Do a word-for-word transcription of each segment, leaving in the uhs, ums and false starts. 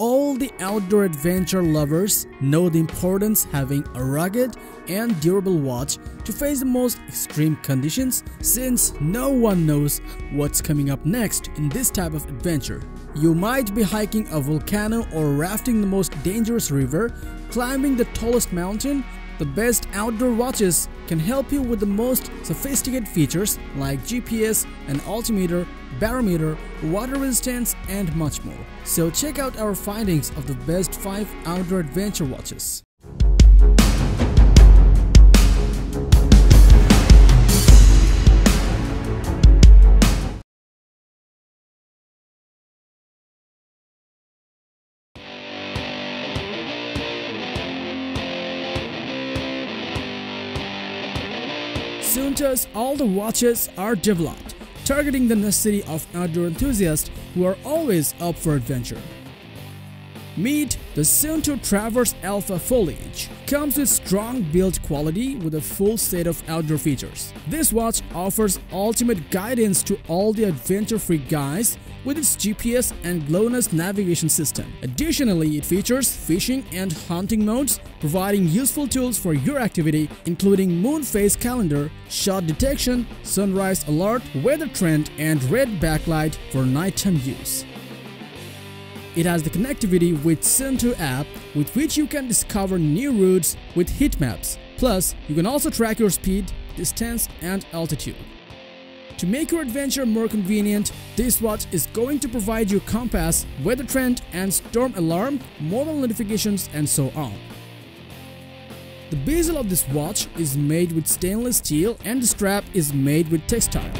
All the outdoor adventure lovers know the importance of having a rugged and durable watch to face the most extreme conditions, since no one knows what's coming up next in this type of adventure. You might be hiking a volcano or rafting the most dangerous river, climbing the tallest mountain. The best outdoor watches can help you with the most sophisticated features like G P S, an altimeter, barometer, water resistance, and much more. So check out our findings of the best five outdoor adventure watches. Suunto's all the watches are developed, targeting the necessity of outdoor enthusiasts who are always up for adventure. Meet the Suunto Traverse Alpha Foliage. Comes with strong build quality with a full set of outdoor features. This watch offers ultimate guidance to all the adventure-freak guys with its G P S and GLONASS navigation system. Additionally, it features fishing and hunting modes, providing useful tools for your activity, including moon phase calendar, shot detection, sunrise alert, weather trend, and red backlight for nighttime use. It has the connectivity with Suunto app, with which you can discover new routes with heat maps. Plus, you can also track your speed, distance, and altitude. To make your adventure more convenient, this watch is going to provide you compass, weather trend and storm alarm, mobile notifications and so on. The bezel of this watch is made with stainless steel and the strap is made with textile.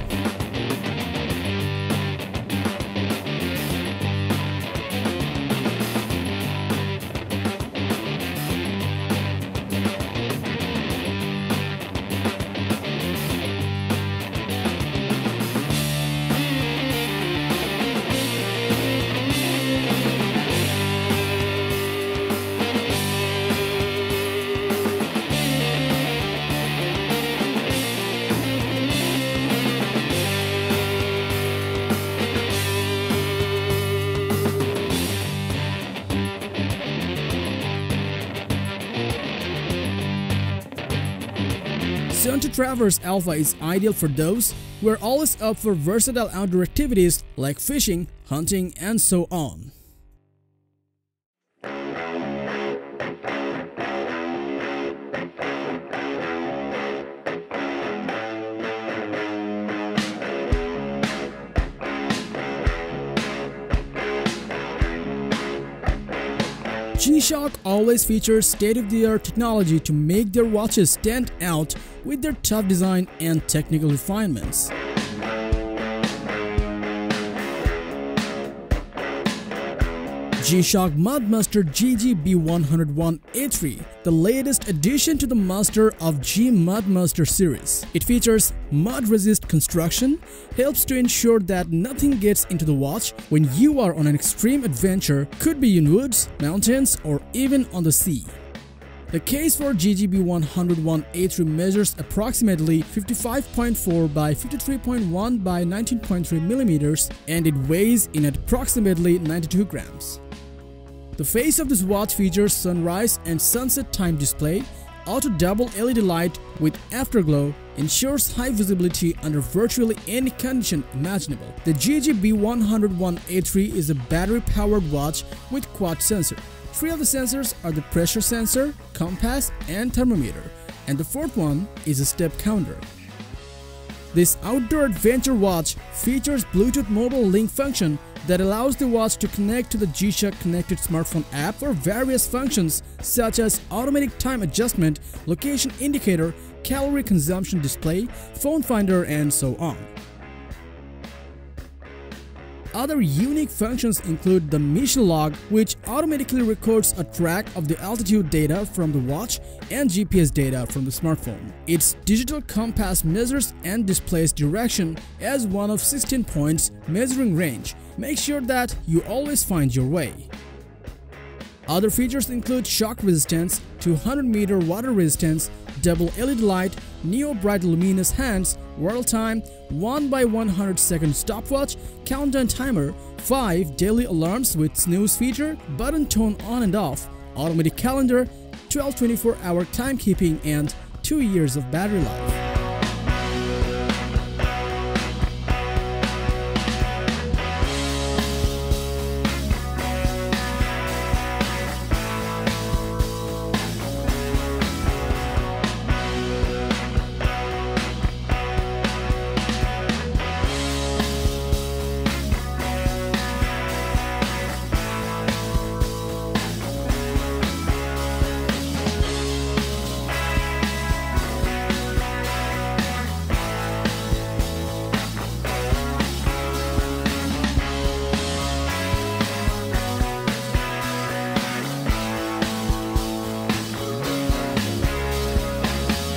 Suunto Traverse Alpha is ideal for those who are always up for versatile outdoor activities like fishing, hunting, and so on. G-Shock always features state-of-the-art technology to make their watches stand out with their tough design and technical refinements. G-Shock Mudmaster G G B one hundred one A three, the latest addition to the muster of G Mudmaster series. It features mud-resist construction, helps to ensure that nothing gets into the watch when you are on an extreme adventure, could be in woods, mountains, or even on the sea. The case for G G B one hundred one A three measures approximately fifty-five point four by fifty-three point one by nineteen point three millimeters and it weighs in at approximately ninety-two grams. The face of this watch features sunrise and sunset time display, auto double L E D light with afterglow, ensures high visibility under virtually any condition imaginable. The G G B one hundred one A three is a battery-powered watch with quad sensor. Three of the sensors are the pressure sensor, compass and thermometer, and the fourth one is a step counter. This outdoor adventure watch features Bluetooth mobile link function that allows the watch to connect to the G-Shock connected smartphone app for various functions such as automatic time adjustment, location indicator, calorie consumption display, phone finder and so on. Other unique functions include the mission log, which automatically records a track of the altitude data from the watch and G P S data from the smartphone. Its digital compass measures and displays direction as one of sixteen points measuring range. Make sure that you always find your way. Other features include shock resistance, two hundred meter water resistance, double L E D light, neo bright luminous hands, world time, one by one hundred second stopwatch, countdown timer, five daily alarms with snooze feature, button tone on and off, automatic calendar, twelve twenty-four hour timekeeping, and two years of battery life.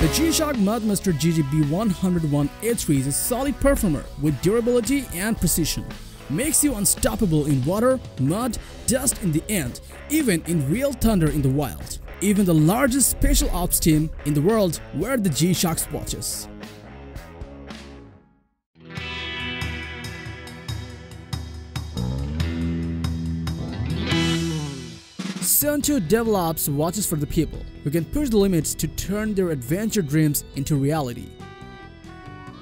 The G-Shock Mudmaster G G B one hundred dash one A three is a solid performer with durability and precision. Makes you unstoppable in water, mud, dust in the end, even in real thunder in the wild. Even the largest special ops team in the world wear the G-Shock's watches. Suunto develops watches for the people who can push the limits to turn their adventure dreams into reality.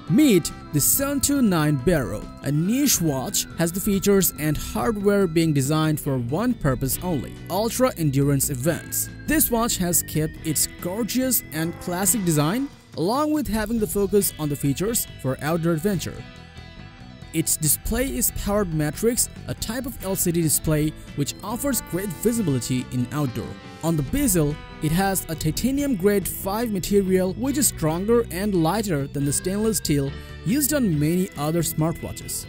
Meet the Suunto nine baro, a niche watch has the features and hardware being designed for one purpose only, ultra endurance events. This watch has kept its gorgeous and classic design along with having the focus on the features for outdoor adventure. Its display is powered matrix, a type of L C D display which offers great visibility in outdoor. On the bezel, it has a titanium grade five material which is stronger and lighter than the stainless steel used on many other smartwatches.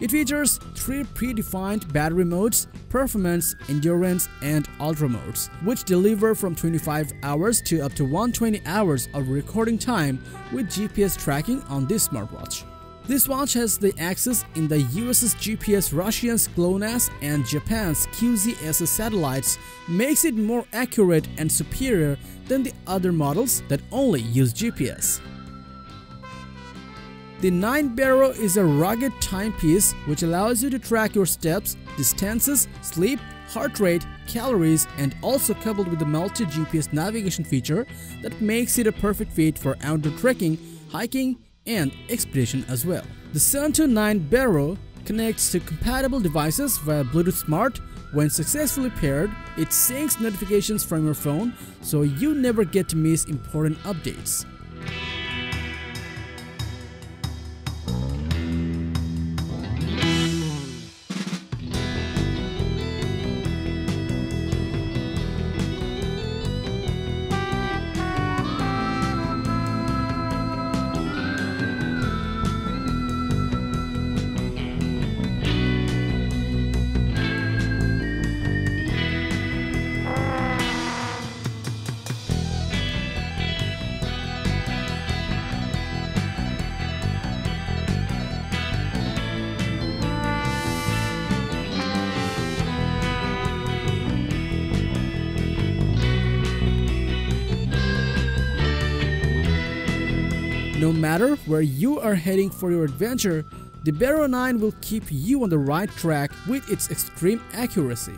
It features three predefined battery modes, performance, endurance, and ultra modes, which deliver from twenty-five hours to up to one hundred twenty hours of recording time with G P S tracking on this smartwatch. This watch has the access in the U S's G P S, Russia's GLONASS, and Japan's Q Z S S satellites, makes it more accurate and superior than the other models that only use G P S. The nine baro is a rugged timepiece which allows you to track your steps, distances, sleep, heart rate, calories, and also coupled with the multi-G P S navigation feature that makes it a perfect fit for outdoor trekking, hiking, and expedition as well. The Suunto nine baro connects to compatible devices via Bluetooth Smart. When successfully paired, it syncs notifications from your phone so you never get to miss important updates. No matter where you are heading for your adventure, the Baro nine will keep you on the right track with its extreme accuracy.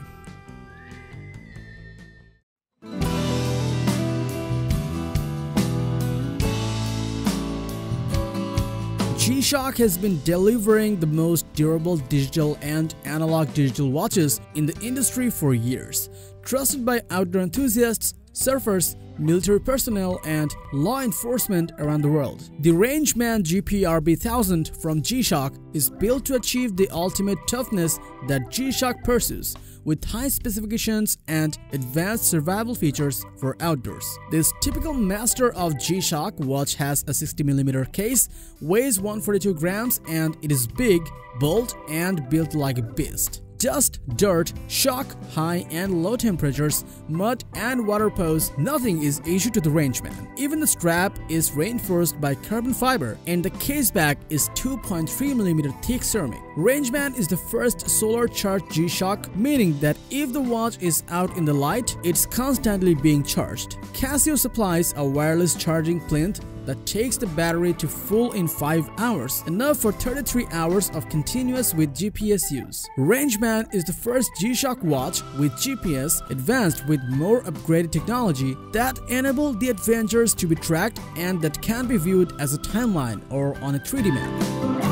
G-Shock has been delivering the most durable digital and analog digital watches in the industry for years. Trusted by outdoor enthusiasts, surfers, military personnel, and law enforcement around the world. The Rangeman G P R B one thousand from G-Shock is built to achieve the ultimate toughness that G-Shock pursues, with high specifications and advanced survival features for outdoors. This typical master of G-Shock watch has a sixty millimeter case, weighs one hundred forty-two grams, and it is big, bold, and built like a beast. Dust, dirt, shock, high and low temperatures, mud and water pose, nothing is issue to the Rangeman. Even the strap is reinforced by carbon fiber and the case back is two point three millimeter thick ceramic. Rangeman is the first solar charged G-Shock, meaning that if the watch is out in the light, it's constantly being charged. Casio supplies a wireless charging plinth that takes the battery to full in five hours, enough for thirty-three hours of continuous with G P S use. Rangeman is the first G-Shock watch with G P S advanced with more upgraded technology that enable the adventures to be tracked and that can be viewed as a timeline or on a three D map.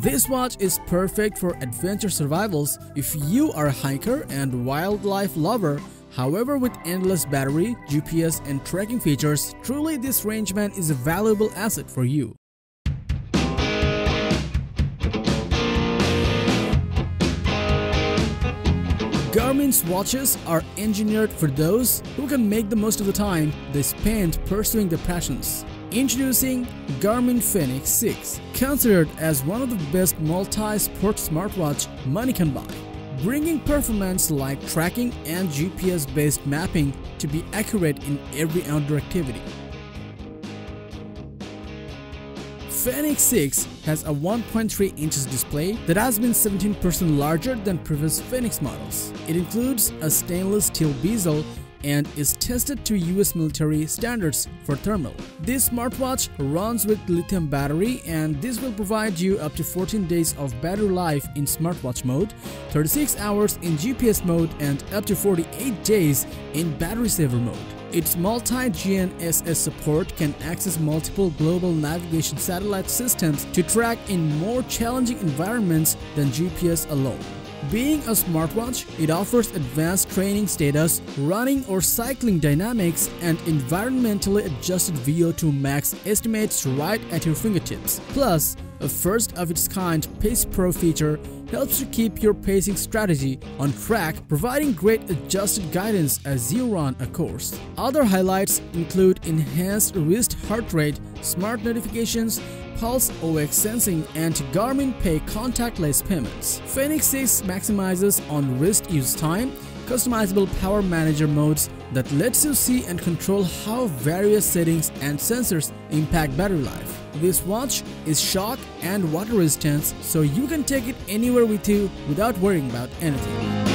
This watch is perfect for adventure survivals if you are a hiker and wildlife lover. However, with endless battery, G P S and tracking features, truly this Rangeman is a valuable asset for you. Garmin's watches are engineered for those who can make the most of the time they spend pursuing their passions. Introducing Garmin Fenix six, considered as one of the best multi-sport smartwatch money can buy, bringing performance like tracking and G P S-based mapping to be accurate in every outdoor activity. Fenix six has a one point three inches display that has been seventeen percent larger than previous Fenix models. It includes a stainless steel bezel and is tested to U S military standards for thermal. This smartwatch runs with lithium battery, and this will provide you up to fourteen days of battery life in smartwatch mode, thirty-six hours in G P S mode, and up to forty-eight days in battery saver mode. Its multi-G N S S support can access multiple global navigation satellite systems to track in more challenging environments than G P S alone. Being a smartwatch, it offers advanced training status, running or cycling dynamics, and environmentally adjusted V O two max estimates right at your fingertips. Plus, a first-of-its-kind Pace Pro feature helps you keep your pacing strategy on track, providing great adjusted guidance as you run a course. Other highlights include enhanced wrist heart rate, smart notifications, Pulse O X sensing, and Garmin Pay contactless payments. Fenix six maximizes on wrist use time, customizable power manager modes that lets you see and control how various settings and sensors impact battery life. This watch is shock and water resistant, so you can take it anywhere with you without worrying about anything.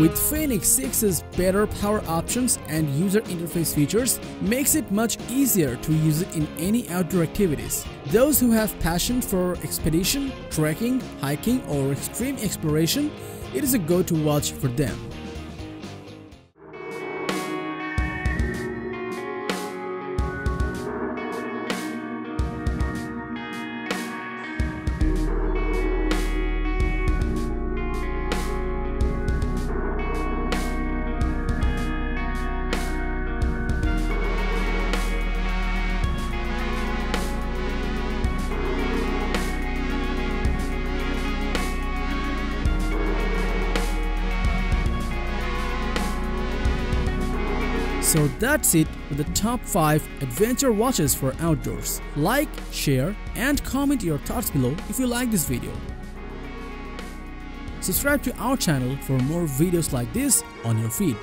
With Fenix six's better power options and user interface features, makes it much easier to use it in any outdoor activities. Those who have passion for expedition, trekking, hiking, or extreme exploration, it is a go-to watch for them. So that's it with the top five adventure watches for outdoors. Like, share, and comment your thoughts below if you like this video. Subscribe to our channel for more videos like this on your feed.